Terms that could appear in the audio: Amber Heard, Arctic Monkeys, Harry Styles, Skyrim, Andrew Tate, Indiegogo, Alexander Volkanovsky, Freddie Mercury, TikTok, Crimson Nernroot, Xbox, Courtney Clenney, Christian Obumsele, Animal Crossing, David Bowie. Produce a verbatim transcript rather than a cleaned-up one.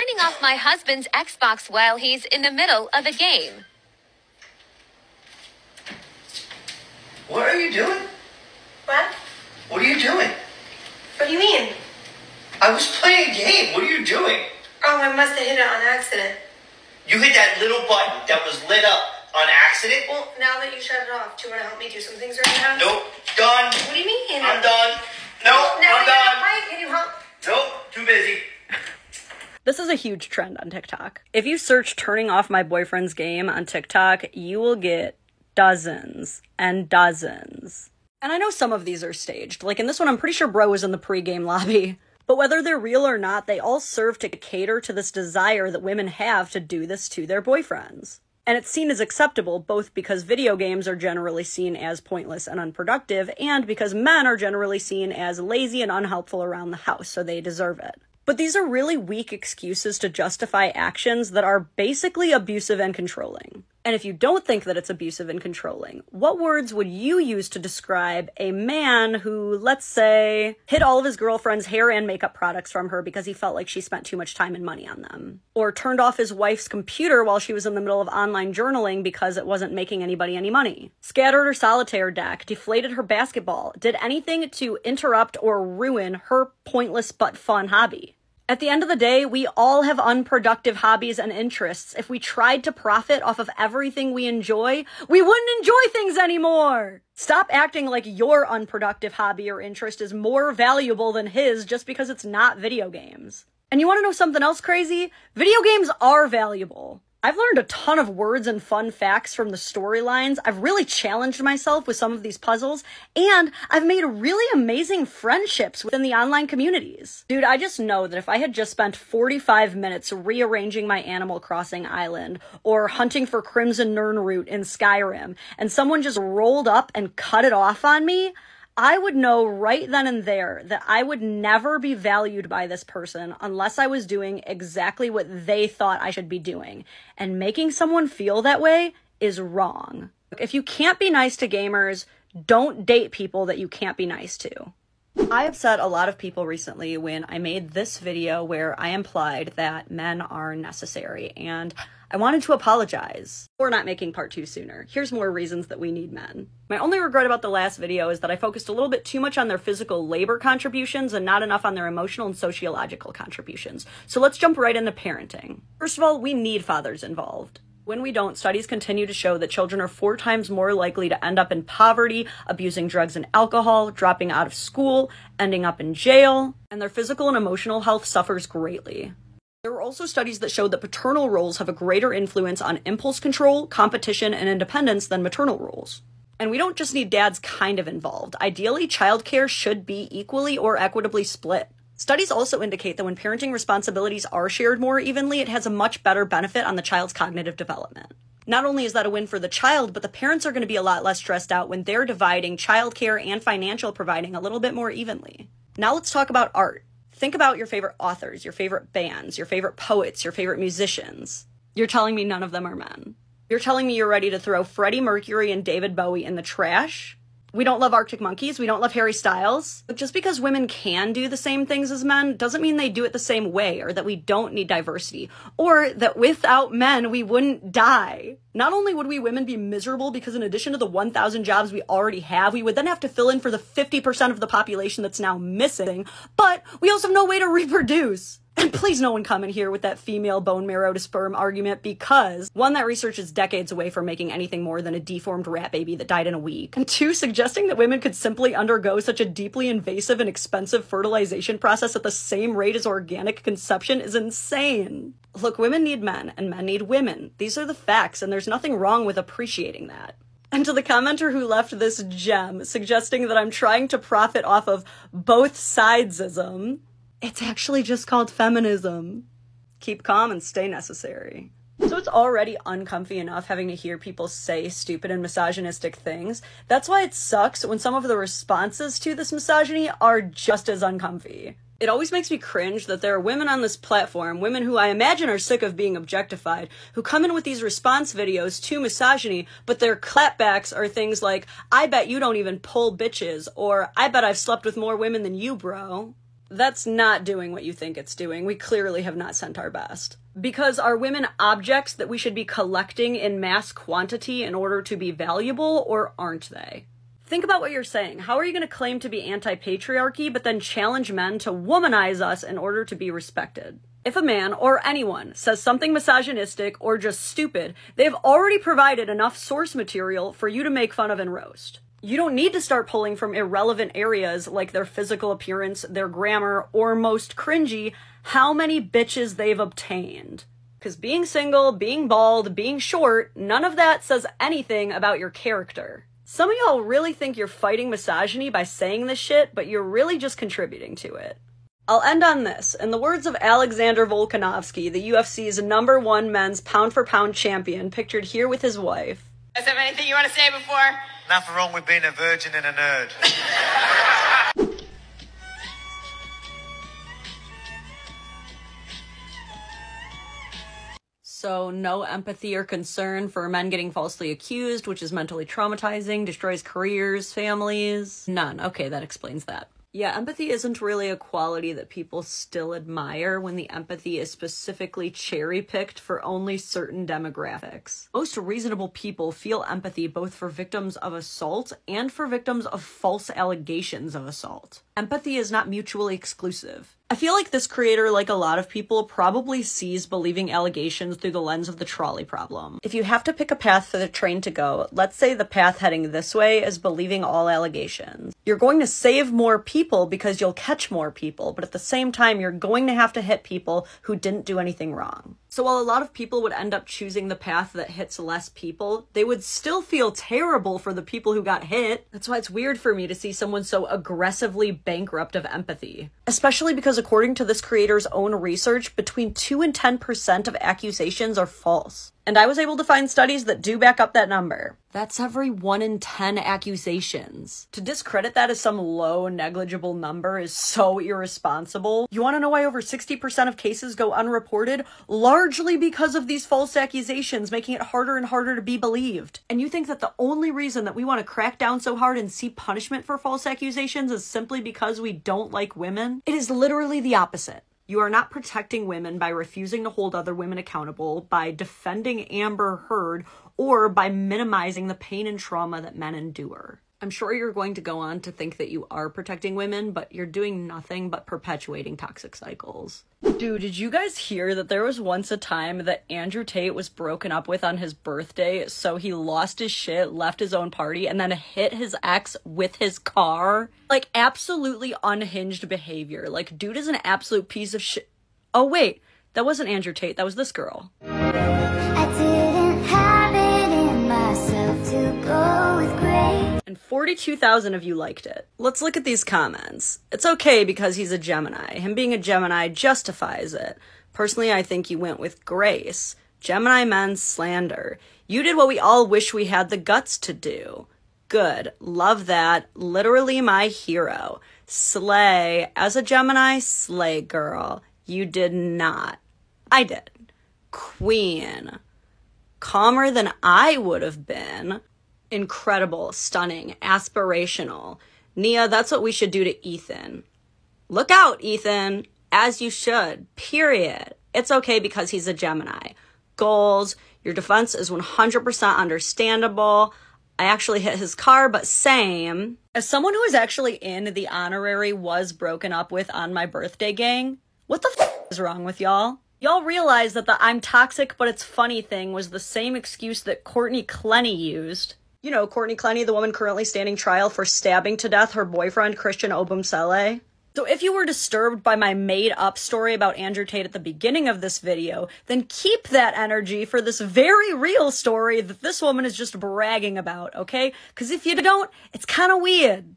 turning off my husband's Xbox while he's in the middle of a game. What are you doing? What? What are you doing? What do you mean? I was playing a game. What are you doing? Oh, I must have hit it on accident. You hit that little button that was lit up. On accident? Well, now that you shut it off, do you want to help me do some things right now? Nope. Done. What do you mean? I'm done. Nope. Well, I'm done. Right. Can you help? Nope. Too busy. This is a huge trend on TikTok. If you search turning off my boyfriend's game on TikTok, you will get dozens and dozens. And I know some of these are staged. Like in this one, I'm pretty sure bro was in the pre-game lobby. But whether they're real or not, they all serve to cater to this desire that women have to do this to their boyfriends. And it's seen as acceptable, both because video games are generally seen as pointless and unproductive, and because men are generally seen as lazy and unhelpful around the house, so they deserve it. But these are really weak excuses to justify actions that are basically abusive and controlling. And if you don't think that it's abusive and controlling, what words would you use to describe a man who, let's say, hid all of his girlfriend's hair and makeup products from her because he felt like she spent too much time and money on them? Or turned off his wife's computer while she was in the middle of online journaling because it wasn't making anybody any money. Scattered her solitaire deck, deflated her basketball, did anything to interrupt or ruin her pointless but fun hobby. At the end of the day, we all have unproductive hobbies and interests. If we tried to profit off of everything we enjoy, we wouldn't enjoy things anymore. Stop acting like your unproductive hobby or interest is more valuable than his just because it's not video games. And you want to know something else crazy? Video games are valuable. I've learned a ton of words and fun facts from the storylines. I've really challenged myself with some of these puzzles, and I've made really amazing friendships within the online communities. Dude, I just know that if I had just spent forty-five minutes rearranging my Animal Crossing island or hunting for Crimson Nernroot in Skyrim, and someone just rolled up and cut it off on me, I would know right then and there that I would never be valued by this person unless I was doing exactly what they thought I should be doing. And making someone feel that way is wrong. If you can't be nice to gamers, don't date people that you can't be nice to. I upset a lot of people recently when I made this video where I implied that men are necessary, and I wanted to apologize for not making part two sooner. Here's more reasons that we need men. My only regret about the last video is that I focused a little bit too much on their physical labor contributions and not enough on their emotional and sociological contributions. So let's jump right into parenting. First of all, we need fathers involved. When we don't, studies continue to show that children are four times more likely to end up in poverty, abusing drugs and alcohol, dropping out of school, ending up in jail, and their physical and emotional health suffers greatly. There were also studies that showed that paternal roles have a greater influence on impulse control, competition, and independence than maternal roles. And we don't just need dads kind of involved. Ideally, childcare should be equally or equitably split. Studies also indicate that when parenting responsibilities are shared more evenly, it has a much better benefit on the child's cognitive development. Not only is that a win for the child, but the parents are going to be a lot less stressed out when they're dividing childcare and financial providing a little bit more evenly. Now let's talk about art. Think about your favorite authors, your favorite bands, your favorite poets, your favorite musicians. You're telling me none of them are men. You're telling me you're ready to throw Freddie Mercury and David Bowie in the trash? We don't love Arctic Monkeys. We don't love Harry Styles. But just because women can do the same things as men doesn't mean they do it the same way, or that we don't need diversity, or that without men, we wouldn't die. Not only would we women be miserable because in addition to the one thousand jobs we already have, we would then have to fill in for the fifty percent of the population that's now missing, but we also have no way to reproduce. And please no one come in here with that female bone marrow to sperm argument, because one, that research is decades away from making anything more than a deformed rat baby that died in a week. And two, suggesting that women could simply undergo such a deeply invasive and expensive fertilization process at the same rate as organic conception is insane. Look, women need men and men need women. These are the facts, and there's nothing wrong with appreciating that. And to the commenter who left this gem suggesting that I'm trying to profit off of both sidesism, it's actually just called feminism. Keep calm and stay necessary. So it's already uncomfy enough having to hear people say stupid and misogynistic things. That's why it sucks when some of the responses to this misogyny are just as uncomfy. It always makes me cringe that there are women on this platform, women who I imagine are sick of being objectified, who come in with these response videos to misogyny, but their clapbacks are things like, I bet you don't even pull bitches, or I bet I've slept with more women than you, bro. that's not doing what you think it's doing. We clearly have not sent our best. Because are women objects that we should be collecting in mass quantity in order to be valuable, or aren't they? Think about what you're saying. How are you going to claim to be anti-patriarchy, but then challenge men to womanize us in order to be respected? If a man, or anyone, says something misogynistic or just stupid, they've already provided enough source material for you to make fun of and roast. You don't need to start pulling from irrelevant areas like their physical appearance, their grammar, or most cringy, how many bitches they've obtained. Because being single, being bald, being short, none of that says anything about your character. Some of y'all really think you're fighting misogyny by saying this shit, but you're really just contributing to it. I'll end on this. In the words of Alexander Volkanovsky, the U F C's number one men's pound-for-pound champion, pictured here with his wife. Does have anything you want to say before? Nothing wrong with being a virgin and a nerd. So, no empathy or concern for men getting falsely accused, which is mentally traumatizing, destroys careers, families. None. Okay, that explains that. Yeah, empathy isn't really a quality that people still admire when the empathy is specifically cherry-picked for only certain demographics. Most reasonable people feel empathy both for victims of assault and for victims of false allegations of assault. Empathy is not mutually exclusive. I feel like this creator, like a lot of people, probably sees believing allegations through the lens of the trolley problem. If you have to pick a path for the train to go, let's say the path heading this way is believing all allegations. You're going to save more people because you'll catch more people, but at the same time, you're going to have to hit people who didn't do anything wrong. So while a lot of people would end up choosing the path that hits less people, they would still feel terrible for the people who got hit. That's why it's weird for me to see someone so aggressively bankrupt of empathy. Especially because according to this creator's own research, between two and ten percent of accusations are false. And I was able to find studies that do back up that number. That's every one in ten accusations. To discredit that as some low, negligible number is so irresponsible. You want to know why over sixty percent of cases go unreported? Largely because of these false accusations, making it harder and harder to be believed. And you think that the only reason that we want to crack down so hard and see punishment for false accusations is simply because we don't like women? It is literally the opposite. You are not protecting women by refusing to hold other women accountable, by defending Amber Heard, or by minimizing the pain and trauma that men endure. I'm sure you're going to go on to think that you are protecting women, but you're doing nothing but perpetuating toxic cycles. Dude, did you guys hear that there was once a time that Andrew Tate was broken up with on his birthday, so he lost his shit, left his own party, and then hit his ex with his car? Like, absolutely unhinged behavior. Like, dude is an absolute piece of shit. Oh, wait. That wasn't Andrew Tate. That was this girl. I didn't have it in myself to go with grace. And forty-two thousand of you liked it. Let's look at these comments. It's okay because he's a Gemini. Him being a Gemini justifies it. Personally, I think he went with grace. Gemini men slander. You did what we all wish we had the guts to do. Good. Love that. Literally my hero. Slay. As a Gemini, slay girl. You did not. I did. Queen. Calmer than I would have been. Incredible. Stunning. Aspirational. Nia, that's what we should do to Ethan. Look out, Ethan. As you should. Period. It's okay because he's a Gemini. Goals. Your defense is one hundred percent understandable. I actually hit his car, but same. As someone who is actually in the honorary was broken up with on my birthday gang, what the f is wrong with y'all? Y'all realize that the I'm toxic but it's funny thing was the same excuse that Courtney Clenney used. You know, Courtney Clenney, the woman currently standing trial for stabbing to death her boyfriend, Christian Obumsele. So if you were disturbed by my made-up story about Andrew Tate at the beginning of this video, then keep that energy for this very real story that this woman is just bragging about, okay? Because if you don't, it's kind of weird.